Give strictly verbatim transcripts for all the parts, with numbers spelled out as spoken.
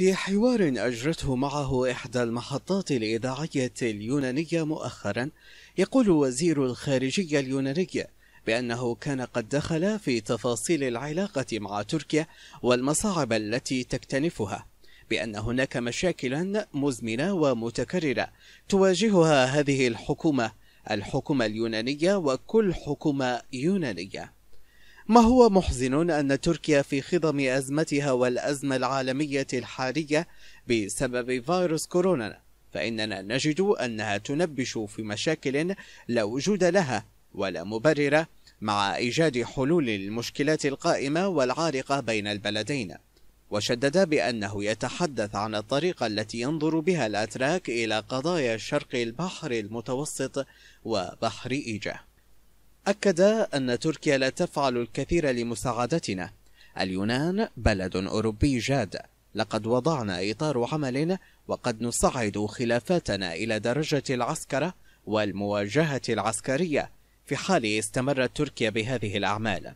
في حوار أجرته معه إحدى المحطات الإذاعية اليونانية مؤخرا، يقول وزير الخارجية اليونانية بأنه كان قد دخل في تفاصيل العلاقة مع تركيا والمصاعب التي تكتنفها، بأن هناك مشاكلا مزمنة ومتكررة تواجهها هذه الحكومة الحكومة اليونانية وكل حكومة يونانية. ما هو محزن أن تركيا في خضم أزمتها والأزمة العالمية الحالية بسبب فيروس كورونا، فإننا نجد أنها تنبش في مشاكل لا وجود لها ولا مبررة، مع إيجاد حلول للمشكلات القائمة والعارقة بين البلدين. وشدد بأنه يتحدث عن الطريقة التي ينظر بها الأتراك إلى قضايا شرق البحر المتوسط وبحر إيجة. أكد أن تركيا لا تفعل الكثير لمساعدتنا. اليونان بلد أوروبي جاد، لقد وضعنا إطار عمل وقد نصعد خلافاتنا إلى درجة العسكرة والمواجهة العسكرية في حال استمرت تركيا بهذه الأعمال.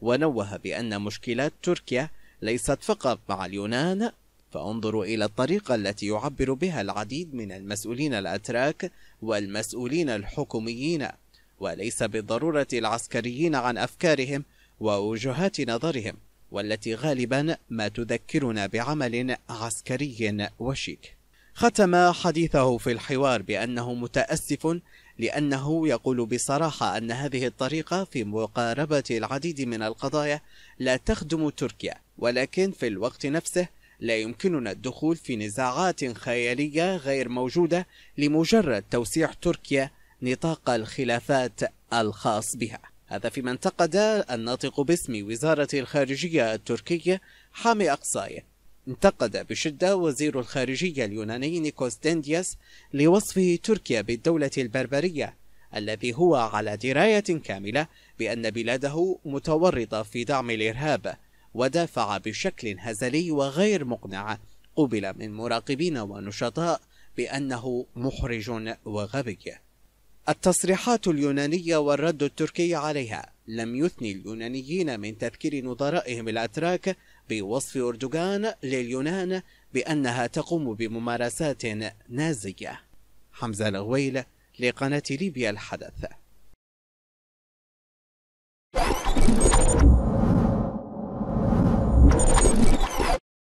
ونوه بأن مشكلات تركيا ليست فقط مع اليونان، فانظروا إلى الطريقة التي يعبر بها العديد من المسؤولين الأتراك والمسؤولين الحكوميين، وليس بالضرورة العسكريين، عن أفكارهم ووجهات نظرهم، والتي غالبا ما تذكرنا بعمل عسكري وشيك. ختم حديثه في الحوار بأنه متأسف، لأنه يقول بصراحة أن هذه الطريقة في مقاربة العديد من القضايا لا تخدم تركيا، ولكن في الوقت نفسه لا يمكننا الدخول في نزاعات خيالية غير موجودة لمجرد توسيع تركيا نطاق الخلافات الخاص بها. هذا فيما انتقد الناطق باسم وزارة الخارجية التركية حامي أقصاي، انتقد بشدة وزير الخارجية اليوناني نيكوس ديندياس لوصفه تركيا بالدولة البربرية، الذي هو على دراية كاملة بأن بلاده متورطة في دعم الإرهاب، ودافع بشكل هزلي وغير مقنع قبل من مراقبين ونشطاء بأنه محرج وغبي. التصريحات اليونانية والرد التركي عليها لم يثني اليونانيين من تذكير نظرائهم الأتراك بوصف أردوغان لليونان بأنها تقوم بممارسات نازية. حمزة الغويلة لقناة ليبيا الحدث.